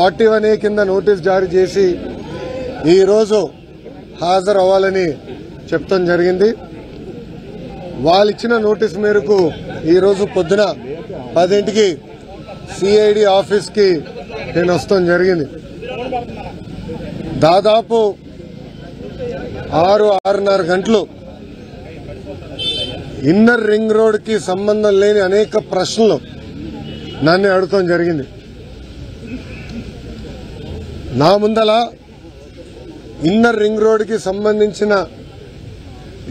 41A కింద notice జారీ చేసి ఈ రోజు హాజరు అవ్వాలని చెప్తం జరిగింది। వాళ్ళు ఇచ్చిన నోటీస్ మేరకు ఈ రోజు పొద్దున 10కి సిఐడి ఆఫీస్ కి నేను వస్తాం జరిగింది। దాదాపు 6-6:30 గంటలు ఇన్నర్ రింగ్ రోడ్ కి సంబంధం లేని అనేక ప్రశ్నలు నన్ను అడగడం జరిగింది। నా ముందల ఇన్నర్ రింగ్ రోడ్ కి సంబంధించిన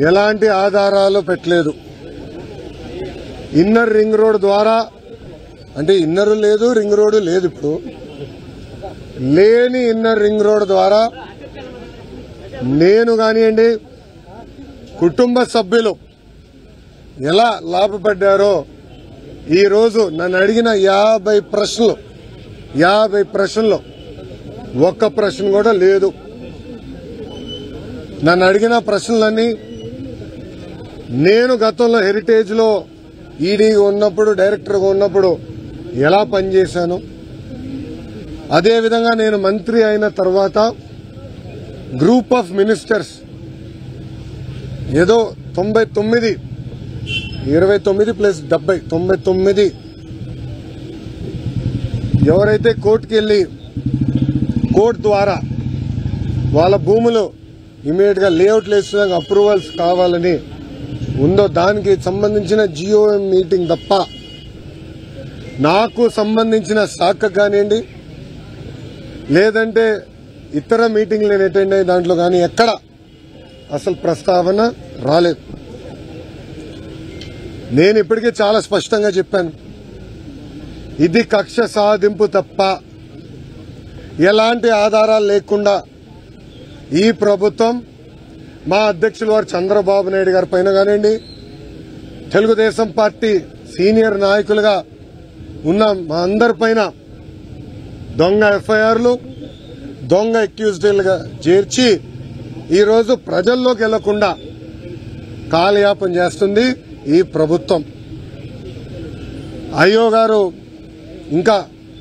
ఎలాంటి ఆధారాలు పెట్టలేదు। ఇన్నర్ రింగ్ రోడ్ ద్వారా అంటే ఇన్నరు లేదు రింగ్ రోడ్ లేదు, ఇప్పుడు లేని ఇన్నర్ రింగ్ రోడ్ ద్వారా నేను కానివ్వండి కుటుంబ సభ్యులు ఎలా లాభపడ్డారో ఈరోజు నన్ను అడిగిన 50 ప్రశ్నలు ఒక్క ప్రశ్న కూడా లేదు। నన్ను అడిగిన ప్రశ్నలన్నీ నేను గతంలో హెరిటేజ్లో ఈడీగా ఉన్నప్పుడు డైరెక్టర్గా ఉన్నప్పుడు ఎలా పనిచేశాను, అదేవిధంగా నేను మంత్రి అయిన తర్వాత గ్రూప్ ఆఫ్ మినిస్టర్స్ ఏదో 99 ఎవరైతే కోర్టుకి వెళ్ళి కోర్టు ద్వారా వాళ్ళ భూములు ఇమీడియట్గా లేఅవుట్లు వేసిన అప్రూవల్స్ కావాలని ఉందో దానికి సంబంధించిన జిఓఎం మీటింగ్ తప్ప నాకు సంబంధించిన శాఖ కానివ్వండి లేదంటే ఇతర మీటింగ్లు నేను అటెండ్ అయ్యే దాంట్లో కానీ ఎక్కడ అసలు ప్రస్తావన రాలేదు। నేను ఇప్పటికే చాలా స్పష్టంగా చెప్పాను, ఇది కక్ష సాధింపు తప్ప ఎలాంటి ఆధారాలు లేకుండా ఈ ప్రభుత్వం మా అధ్యక్షులు వారు చంద్రబాబు నాయుడు గారి పైన కానివ్వండి తెలుగుదేశం పార్టీ సీనియర్ నాయకులుగా ఉన్న మా అందరిపైన దొంగ ఎఫ్ఐఆర్లు దొంగ అక్యూజ్డ్లుగా చేర్చి ఈరోజు ప్రజల్లోకి వెళ్లకుండా కాలయాపం చేస్తుంది ఈ ప్రభుత్వం। అయ్యో గారు ఇంకా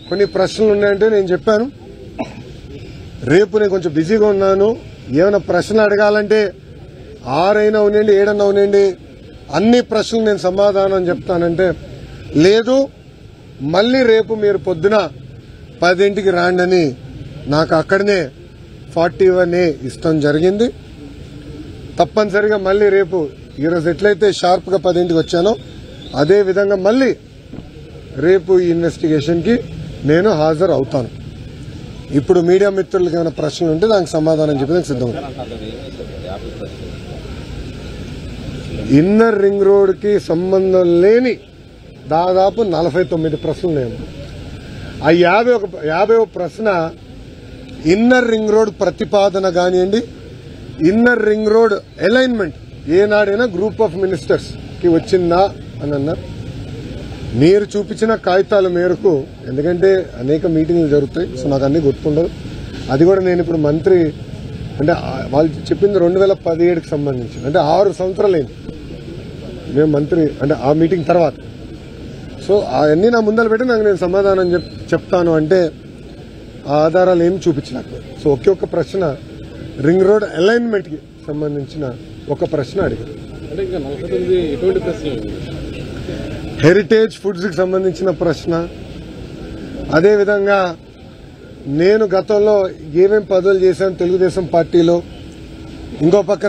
కొన్ని ప్రశ్నలు ఉన్నాయంటే నేను చెప్పాను రేపు నేను కొంచెం బిజీగా ఉన్నాను, ఏమైనా ప్రశ్నలు అడగాలంటే 6 అవునండి 7 అవునండి అన్ని ప్రశ్నలు నేను సమాధానం చెప్తానంటే లేదు మళ్ళీ రేపు మీరు పొద్దున 10కి రాండని నాకు అక్కడనే 41A ఇష్టం జరిగింది। తప్పనిసరిగా మళ్ళీ రేపు ఈరోజు ఎట్లయితే షార్ప్గా 10కి వచ్చానో అదే విధంగా మళ్ళీ రేపు ఈ ఇన్వెస్టిగేషన్కి నేను హాజరు అవుతాను। ఇప్పుడు మీడియా మిత్రులకు ఏమైనా ప్రశ్నలు ఉంటే దానికి సమాధానం చెప్పడానికి సిద్ధంగా ఇన్నర్ రింగ్ రోడ్కి సంబంధం లేని దాదాపు 49 ప్రశ్నలు లేవు। ఆ 51 ప్రశ్న ఇన్నర్ రింగ్ రోడ్ ప్రతిపాదన కానివ్వండి ఇన్నర్ రింగ్ రోడ్ అలైన్మెంట్ ఏనాడైనా గ్రూప్ ఆఫ్ మినిస్టర్స్కి వచ్చిందా అని అన్నారు। మీరు చూపించిన కాగితాల మేరకు ఎందుకంటే అనేక మీటింగ్లు జరుగుతాయి సో నాకు అన్నీ గుర్తుండదు, అది కూడా నేను ఇప్పుడు మంత్రి అంటే వాళ్ళు చెప్పింది 2017కి సంబంధించి అంటే 6 సంవత్సరాలైంది మేము మంత్రి అంటే ఆ మీటింగ్ తర్వాత సో అవన్నీ నా ముందర పెట్టి నాకు నేను సమాధానం చెప్తాను అంటే ఆ ఆధారాలు ఏమి చూపించలేదు। సో ఒకే ఒక్క ప్రశ్న రింగ్ రోడ్ అలైన్మెంట్కి సంబంధించిన ఒక ప్రశ్న అడిగారు, హెరిటేజ్ ఫుడ్స్కి సంబంధించిన ప్రశ్న, అదేవిధంగా నేను గతంలో ఏమేమి పదవులు చేశాను తెలుగుదేశం పార్టీలో, ఇంకో పక్కన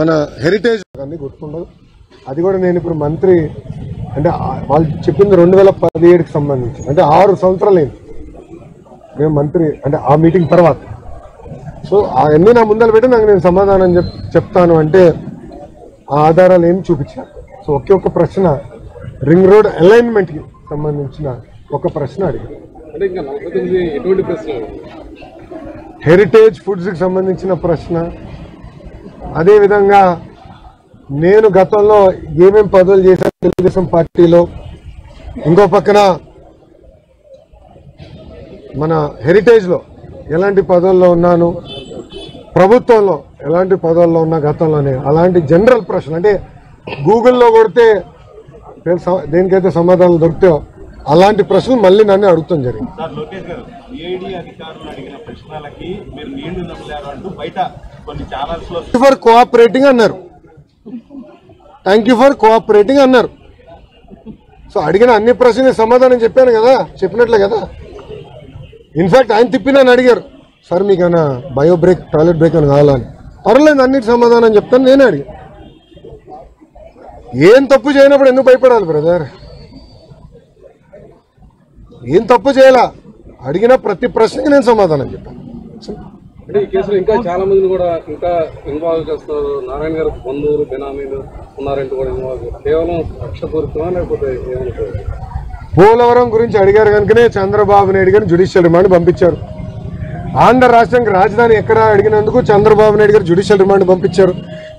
మన హెరిటేజ్ అన్ని గుర్తుండదు, అది కూడా నేను ఇప్పుడు మంత్రి అంటే వాళ్ళు చెప్పింది 2017కి సంబంధించి అంటే 6 సంవత్సరాలైంది మేము మంత్రి అంటే ఆ మీటింగ్ తర్వాత సో అవన్నీ నా ముందర పెట్టి నాకు నేను సమాధానం చెప్తాను అంటే ఆ ఆధారాలు ఏమి చూపించారు। సో ఒకే ఒక్క ప్రశ్న రింగ్ రోడ్ అలైన్మెంట్కి సంబంధించిన ఒక ప్రశ్న అడిగారు, హెరిటేజ్ ఫుడ్స్కి సంబంధించిన ప్రశ్న, అదేవిధంగా నేను గతంలో ఏమేమి పదవులు చేశాను తెలుగుదేశం పార్టీలో, ఇంకో పక్కన మన హెరిటేజ్లో ఎలాంటి పదవుల్లో ఉన్నాను, ప్రభుత్వంలో ఎలాంటి పదవుల్లో ఉన్నా గతంలోనే, అలాంటి జనరల్ ప్రశ్న అంటే గూగుల్లో కొడితే దేనికైతే సమాధానాలు దొరుకుతాయో అలాంటి ప్రశ్న మళ్ళీ నన్ను అడుగుతాం జరిగింది. సార్ లోకేష్ గారు ఏడి అధికారులు అడిగిన ప్రశ్నలకి మీరు నీళ్లు నమ్మలేరు అంటూ బయట కొన్ని ఛానల్స్ లో ఫర్ కోఆపరేటింగ్ అన్నారు. థాంక్యూ ఫర్ కోఆపరేటింగ్ అన్నారు. సో అడిగిన అన్ని ప్రశ్నలకు సమాధానం చెప్పాను కదా, చెప్పినట్లే కదా. ఇన్ఫాక్ట్ ఆయన తిప్పి నన్ను అడిగారు, సార్ మీకైనా బయో బ్రేక్ టాయిలెట్ బ్రేక్ అని కావాలని. పర్లేదు అన్నిటి సమాధానం చెప్తాను. నేనే అడిగాను ఏం తప్పు చేయనప్పుడు ఎందుకు భయపడాలి బ్రదర్, ఏం తప్పు చేయాలా? అడిగిన ప్రతి ప్రశ్నకి నేను సమాధానం చెప్పాను. అంటే ఈ కేసులో ఇంకా చాలా మందిని కూడా ఇంకా ఇన్వాల్వ్ చేస్తున్నారు, నారాయణ గారు బంధువులు బెనామీలు ఉన్నారంటే కూడా ఇన్వాల్వ్, కేవలం పక్షపూరితమా లేకపోతే ఏమంటారు? పోలవరం గురించి అడిగారు కనుకనే చంద్రబాబు నాయుడు గారు జ్యుడిషియల్ రిమాండ్ పంపించారు. ఆంధ్ర రాష్ట్రానికి రాజధాని ఎక్కడ అడిగినందుకు చంద్రబాబు నాయుడు గారు జ్యుడిషియల్ రిమాండ్ పంపించారు.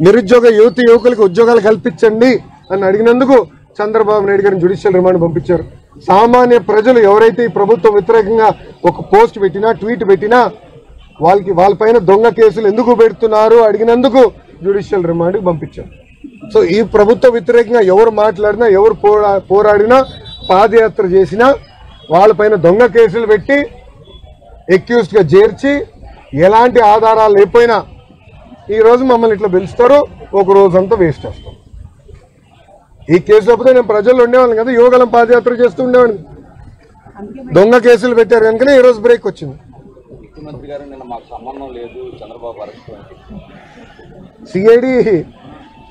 నిరుద్యోగ యువతి యువకులకు ఉద్యోగాలు కల్పించండి అని అడిగినందుకు చంద్రబాబు నాయుడు గారిని జ్యుడిషియల్ రిమాండ్ పంపించారు. సామాన్య ప్రజలు ఎవరైతే ఈ ప్రభుత్వం వ్యతిరేకంగా ఒక పోస్ట్ పెట్టినా ట్వీట్ పెట్టినా వాళ్ళకి వాళ్ళపైన దొంగ కేసులు ఎందుకు పెడుతున్నారు అడిగినందుకు జ్యుడిషియల్ రిమాండ్కి పంపించారు. సో ఈ ప్రభుత్వ వ్యతిరేకంగా ఎవరు మాట్లాడినా ఎవరు పోరాడినా పాదయాత్ర చేసినా వాళ్ళపైన దొంగ కేసులు పెట్టి ఎక్యూజ్డ్గా చేర్చి ఎలాంటి ఆధారాలు లేకపోయినా ఈరోజు మమ్మల్ని ఇట్లా పిలుస్తారు, ఒక రోజంతా వేస్ట్ చేస్తారు. ఈ కేసు లేకపోతే నేను ప్రజల్లో ఉండేవాళ్ళం కదా, యువగలం పాదయాత్ర చేస్తూ ఉండేవాడిని. దొంగ కేసులు పెట్టారు కనుకనే ఈరోజు బ్రేక్ వచ్చింది. ముఖ్యమంత్రి గారు నిన్న మాకు సంబంధం లేదు చంద్రబాబు సిఐడి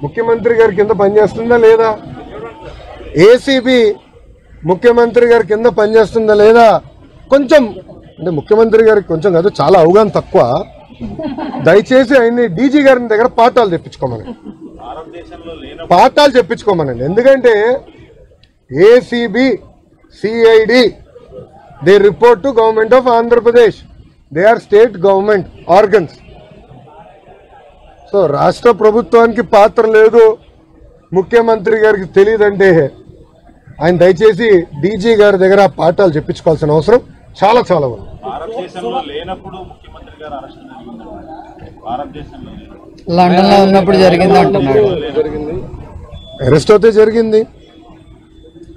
ముఖ్యమంత్రి గారి కింద పనిచేస్తుందా లేదా, ఏసీబీ ముఖ్యమంత్రి గారి కింద పనిచేస్తుందా లేదా, కొంచెం అంటే ముఖ్యమంత్రి గారికి కొంచెం కాదు చాలా అవగాహన తక్కువ. దయచేసి ఆయన్ని డీజీ గారిని దగ్గర పాఠాలు తెప్పించుకోమని పాఠాలు చెప్పించుకోమనండి. ఎందుకంటే ACB CID they report to government of Andhra Pradesh, they are state government organs. So రాష్ట్ర ప్రభుత్వానికి పాత్ర లేదు, ముఖ్యమంత్రి గారికి తెలియదంటే ఆయన దయచేసి డీజీ గారి దగ్గర పాఠాలు చెప్పించుకోవాల్సిన అవసరం చాలా చాలా ఉంది. లండన్లో ఉన్నప్పుడు జరిగింది అంటున్నాడు. అరెస్ట్ అయితే జరిగింది,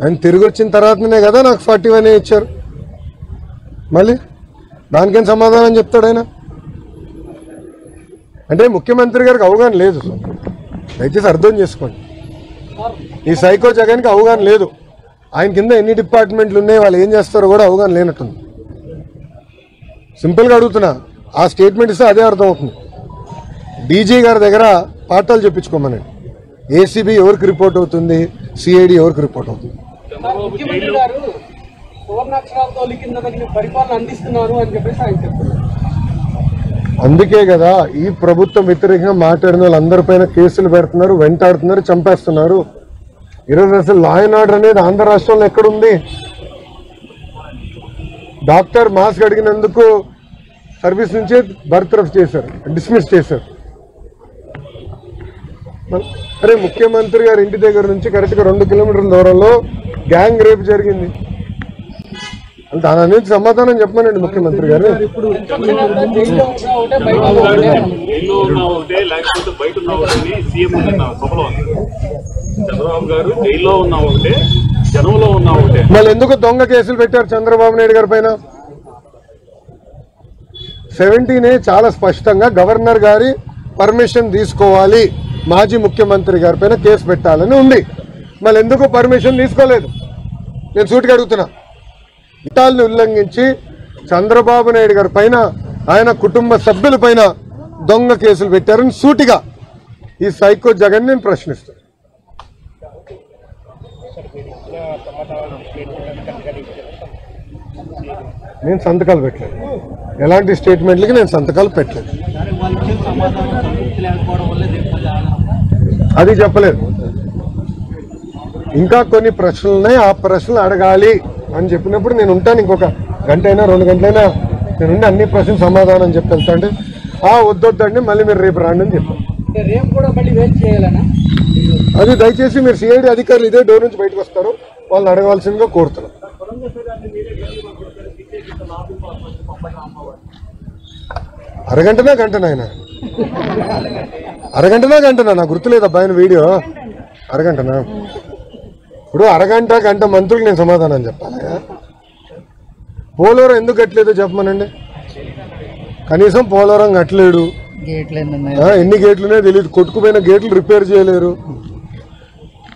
ఆయన తిరిగి వచ్చిన తర్వాతనే కదా నాకు 41 ఇచ్చారు. మళ్ళీ దానికేం సమాధానం చెప్తాడు ఆయన? అంటే ముఖ్యమంత్రి గారికి అవగాహన లేదు. దయచేసి అర్థం చేసుకోండి, ఈ సైకో జగన్కి అవగాహన లేదు. ఆయన కింద ఎన్ని డిపార్ట్మెంట్లు ఉన్నాయి, వాళ్ళు ఏం చేస్తారో కూడా అవగాహన లేనట్టుంది. సింపుల్గా అడుగుతున్నా, ఆ స్టేట్మెంట్ ఇస్తే అదే అర్థం అవుతుంది. డీజీ గారి దగ్గర పాఠాలు చెప్పించుకోమనండి. ఏసీబీ ఎవరికి రిపోర్ట్ అవుతుంది, సిఐడి ఎవరికి రిపోర్ట్ అవుతుంది? అందుకే కదా ఈ ప్రభుత్వం వ్యతిరేకంగా మాట్లాడిన వాళ్ళందరిపైన కేసులు పెడుతున్నారు, వెంటాడుతున్నారు, చంపేస్తున్నారు. ఈరోజు అసలు లా అండ్ ఆర్డర్ అనేది ఆంధ్ర రాష్ట్రంలో ఎక్కడుంది? డాక్టర్ మాస్క్ అడిగినందుకు సర్వీస్ నుంచి బర్తరఫ్ చేశారు, డిస్మిస్ చేశారు. అరే ముఖ్యమంత్రి గారి ఇంటి దగ్గర నుంచి కరెక్ట్గా 2 కిలోమీటర్ల దూరంలో గ్యాంగ్ రేప్ జరిగింది, దాని అనేది సమాధానం చెప్పమనండి ముఖ్యమంత్రి గారు. మళ్ళీ ఎందుకు దొంగ కేసులు పెట్టారు చంద్రబాబు నాయుడు గారి పైన? 17 చాలా స్పష్టంగా గవర్నర్ గారి పర్మిషన్ తీసుకోవాలి, మాజీ ముఖ్యమంత్రి గారి పైన కేసు పెట్టాలని ఉంది. మళ్ళీ ఎందుకు పర్మిషన్ తీసుకోలేదు? నేను సూటిగా అడుగుతున్నా, చట్టాలను ఉల్లంఘించి చంద్రబాబు నాయుడు గారి పైన ఆయన కుటుంబ సభ్యుల పైన దొంగ కేసులు పెట్టారని సూటిగా ఈ సైకో జగన్ నేను ప్రశ్నిస్తాను. నేను సంతకాలు పెట్టలేదు, ఎలాంటి స్టేట్మెంట్లకి నేను సంతకాలు పెట్టలేదు, అది చెప్పలేదు. ఇంకా కొన్ని ప్రశ్నలు ఉన్నాయి, ఆ ప్రశ్నలు అడగాలి అని చెప్పినప్పుడు నేను ఉంటాను. ఇంకొక గంట అయినా 2 గంటలైనా నేనుండి అన్ని ప్రశ్నలు సమాధానం చెప్పేస్తా. అంటే వద్దొద్దండి మళ్ళీ మీరు రేపు రాండి అని చెప్పాను. అది దయచేసి మీరు సిఐడి అధికారులు ఇదే డోర్ నుంచి బయటకు వస్తారు, వాళ్ళని అడగవలసిందిగా కోరుతున్నారు. అరగంటనా గంటనా నాకు గుర్తులేదు అబ్బాయి వీడియో. అరగంటనా ఇప్పుడు అరగంట గంట మంత్రులకు నేను సమాధానం చెప్పాలగా పోలవరం ఎందుకు కట్టలేదో చెప్పమనండి కనీసం పోలవరం కట్టలేడు ఎన్ని గేట్లునే తెలియదు కొట్టుకుపోయిన గేట్లు రిపేర్ చేయలేరు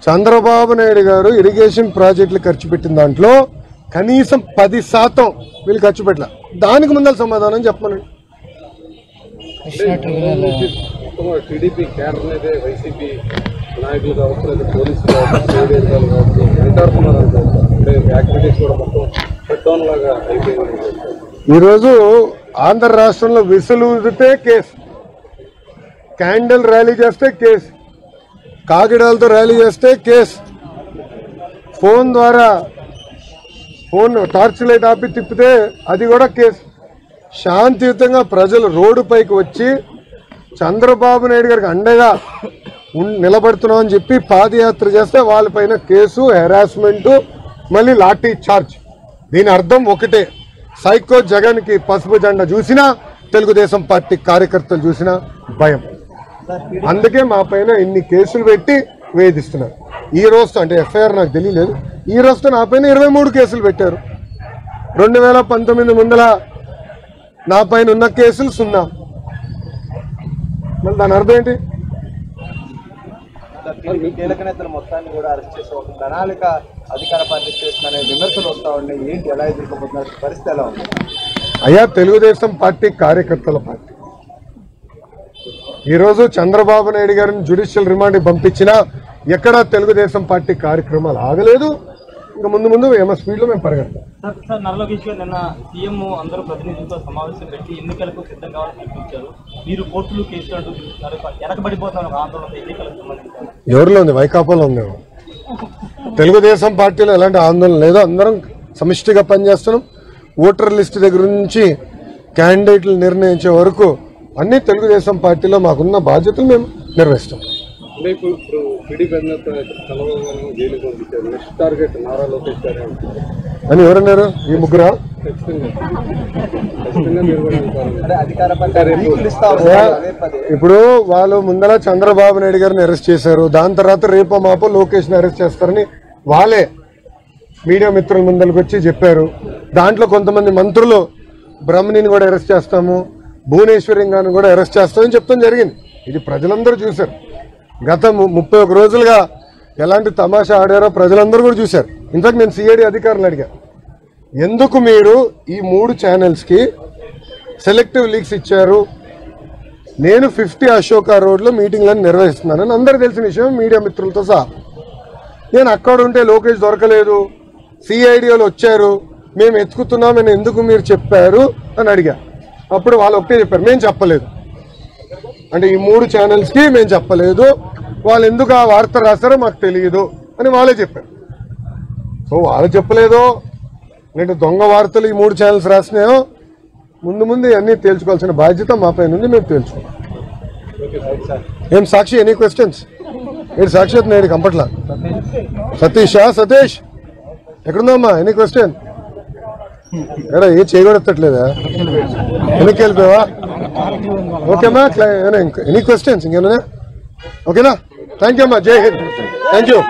చంద్రబాబు నాయుడు గారు ఇరిగేషన్ ప్రాజెక్టులు ఖర్చు పెట్టిన దాంట్లో కనీసం 10% వీళ్ళు ఖర్చు పెట్టారు దానికి ముందల సమాధానం చెప్పమనండి టీడీపీ కేడర్నేదే వైసీపీ నాయకులు కావచ్చు పోలీసులు కావచ్చు వింటారుకున్నారు అంటే యాక్టివిటీస్ కూడా మొత్తం షట్ డౌన్ లాగా అయిపోయింది ఈరోజు ఆంధ్ర రాష్ట్రంలో విసులుతే కేసు క్యాండిల్ ర్యాలీ చేస్తే కేసు కాకిడాలతో ర్యాలీ చేస్తే కేసు ఫోన్ ద్వారా ఫోన్ టార్చ్ లైట్ ఆపి తిప్పితే అది కూడా కేసు శాంతియుతంగా ప్రజలు రోడ్డుపైకి వచ్చి చంద్రబాబు నాయుడు గారికి అండగా నిలబడుతున్నామని చెప్పి పాదయాత్ర చేస్తే వాళ్ళపైన కేసు హెరాస్మెంటు మళ్ళీ లాఠీ చార్జ్ దీని అర్థం ఒకటే సైకో జగన్కి పసుపు జెండా చూసినా తెలుగుదేశం పార్టీ కార్యకర్తలు చూసినా భయం అందుకే మా పైన ఇన్ని కేసులు పెట్టి వేధిస్తున్నారు ఈ రోజుతో అంటే ఎఫ్ఐఆర్ నాకు తెలియలేదు ఈ రోజుతో నా పైన 23 కేసులు పెట్టారు 2019 ముందల నా పైన ఉన్న కేసులు 0 మళ్ళీ దాని అర్థం ఏంటి కీలక నేతల మొత్తాన్ని కూడా అరెస్ట్ చేసే ఒక ప్రణాళిక అధికార పార్టీ చేస్తుందనే విమర్శలు వస్తూ ఉన్నాయి ఏంటి ఎలా ఎదుర్కోబోతున్నారు పరిస్థితి ఎలా ఉంది అయ్యా తెలుగుదేశం పార్టీ కార్యకర్తల పార్టీ ఈరోజు చంద్రబాబు నాయుడు గారిని జ్యుడిషియల్ రిమాండ్ పంపించినా ఎక్కడా తెలుగుదేశం పార్టీ కార్యక్రమాలు ఆగలేదు ఇంకా ముందు ముందు ఏమో స్పీడ్లో మేము పరిగెడతాం సార్ నరలో విషయం నిన్న సీఎం అందరూ ప్రతినిధులతో సమావేశం పెట్టి ఎన్నికలకు సిద్ధం కావాలని చూపించారు మీరు కోర్టులు కేసులు అంటూ వెనకబడిపోతున్నారు ఒక ఆందోళన ఎన్నికలకు సంబంధించి ఎవరిలో ఉంది వైకాపాలో ఉంది తెలుగుదేశం పార్టీలో ఎలాంటి ఆందోళన లేదు అందరం సమిష్టిగా పనిచేస్తున్నాం ఓటర్ లిస్ట్ దగ్గర నుంచి క్యాండిడేట్లు నిర్ణయించే వరకు అన్ని తెలుగుదేశం పార్టీలో మాకున్న బాధ్యతలు మేము నిర్వహిస్తాం రేపు ఇప్పుడు టీడీపీ అధినేత చంద్రబాబు గారు జైలుకి పంపించారు నెక్స్ట్ టార్గెట్ నారా లోకేష్ గారు అని ఎవరన్నారు ఈ ముగ్గురు ఇప్పుడు వాళ్ళు ముందర చంద్రబాబు నాయుడు గారిని అరెస్ట్ చేశారు దాని తర్వాత రేపో మాపో లోకేష్ని అరెస్ట్ చేస్తారని వాళ్ళే మీడియా మిత్రుల ముందరకు వచ్చి చెప్పారు దాంట్లో కొంతమంది మంత్రులు బ్రహ్మణిని కూడా అరెస్ట్ చేస్తాము భువనేశ్వరి గారిని కూడా అరెస్ట్ చేస్తామని చెప్తాం జరిగింది ఇది ప్రజలందరూ చూశారు గత 31 రోజులుగా ఎలాంటి తమాషా ఆడారో ప్రజలందరూ కూడా చూశారు ఇన్ఫాక్ట్ నేను సిఐడి అధికారులను అడిగా ఎందుకు మీరు ఈ 3 ఛానల్స్కి సెలెక్టివ్ లీక్స్ ఇచ్చారు నేను 50 అశోక రోడ్లో మీటింగ్లను నిర్వహిస్తున్నానని అందరూ తెలిసిన విషయం మీడియా మిత్రులతో సహా నేను అక్కడ ఉంటే లోకేష్ దొరకలేదు సిఐడి వాళ్ళు వచ్చారు మేము ఎత్తుకుతున్నామని ఎందుకు మీరు చెప్పారు అని అడిగా అప్పుడు వాళ్ళు ఒకటే చెప్పారు మేము చెప్పలేదు అంటే ఈ 3 ఛానల్స్కి మేము చెప్పలేదు వాళ్ళు ఎందుకు ఆ వార్త రాస్తారో మాకు తెలియదు అని వాళ్ళే చెప్పారు సో వాళ్ళు చెప్పలేదో నేను దొంగ వార్తలు ఈ 3 ఛానల్స్ రాసినాయో ముందు ముందు అన్నీ తేల్చుకోవాల్సిన బాధ్యత మా పైన ఉంది మేము తేల్చుకున్నాం ఏం సాక్షి ఎనీ క్వశ్చన్స్ ఏడు సాక్షి అవుతున్నాడు కంపట్లా సతీషా సతీష్ ఎక్కడుందమ్మా ఎనీ క్వశ్చన్ ఎడా ఏ చేయగొడతట్లేదా వెనక్కి వెళ్ళిపోయావా ఓకేమ్మా ఎనీ క్వశ్చన్స్ ఇంకేనా ఓకేనా థ్యాంక్ యూ అమ్మా జై హింద్ థ్యాంక్ యూ